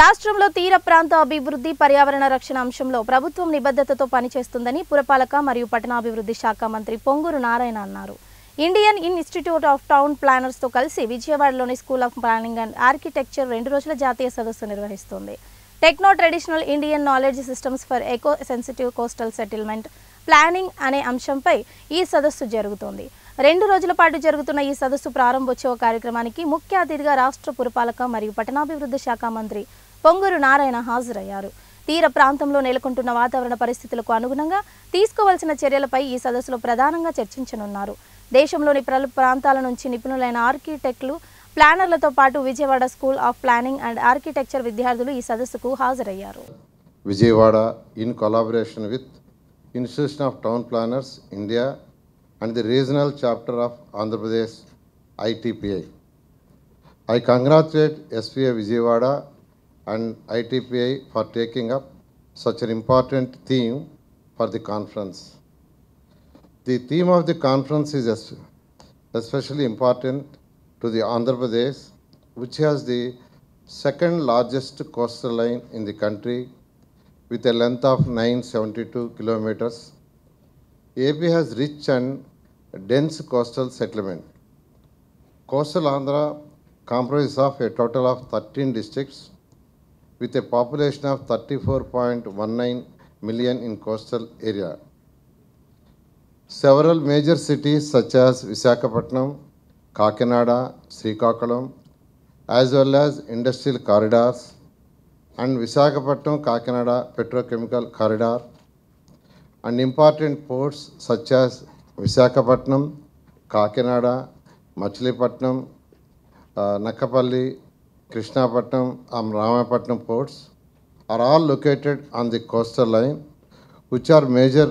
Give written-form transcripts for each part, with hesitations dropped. రాష్ట్రంలో తీర ప్రాంత అభివృద్ధి, పర్యావరణ రక్షణ అంశంలో ప్రభుత్వం నిబద్ధతతో పనిచేస్తుందని పురపాలక మరియు పట్టణాభివృద్ధి శాఖ మంత్రి పొంగూరు నారాయణ అన్నారు. ఇండియన్ ఇన్స్టిట్యూట్ ఆఫ్ టౌన్ ప్లానర్స్తో కలిసి విజయవాడలోని school of planning and architecture 2 రోజుల జాతీయ సదస్సు నిర్వహిస్తుంది. Techno traditional Indian knowledge systems for eco sensitive coastal settlement planning అనే అంశంపై ఈ సదస్సు జరుగుతోంది. 2 రోజుల పాటు జరుగుతున్న ఈ సదస్సు ప్రారంభోత్సవ కార్యక్రమానికి ముఖ్య అతిథిగా రాష్ట్ర పురపాలక మరియు పట్టణాభివృద్ధి శాఖ మంత్రి పొంగూరు నారాయణ హాజరయ్యారు. తీర ప్రాంతంలో నెలకొంటున్న వాతావరణ పరిస్థితులకు అనుగుణంగా తీసుకోవాల్సిన చర్యలపై ఈ సదస్సులో ప్రధానంగా చర్చించనున్నారు. దేశంలోని పలు ప్రాంతాల నుంచి నిపుణులైన ఆర్కిటెక్టులు, ప్లానర్లతో పాటు Vijayawada school of planning and architecture విద్యార్థులు ఈ సదస్సుకు హాజరయ్యారు. Vijayawada in collaboration with institution of town planners India and the regional chapter of Andhra Pradesh ITPI. I congratulate SPA Vijayawada and ITPI for taking up such an important theme for the conference. The theme of the conference is especially important to the Andhra Pradesh, which has the second largest coastal line in the country with a length of 972 kilometers. AP has rich and dense coastal settlement. Coastal Andhra comprises of a total of 13 districts with a population of 34.19 million in coastal area. Several major cities such as Visakhapatnam, Kakinada, Srikakulam, as well as industrial corridors and Visakhapatnam-Kakinada petrochemical corridor and important ports such as Visakhapatnam, Kakinada, Machilepatnam, Nakkapalli, Krishna Patnam and Rama Patnam ports are all located on the coastal line, which are major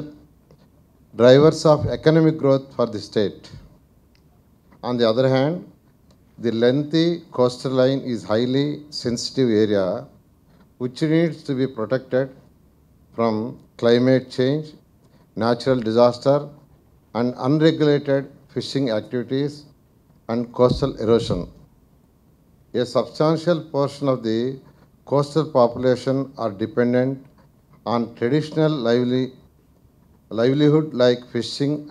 drivers of economic growth for the state. On the other hand, the lengthy coastal line is highly sensitive area which needs to be protected from climate change, natural disaster and unregulated fishing activities and coastal erosion. A substantial portion of the coastal population are dependent on traditional livelihood like fishing and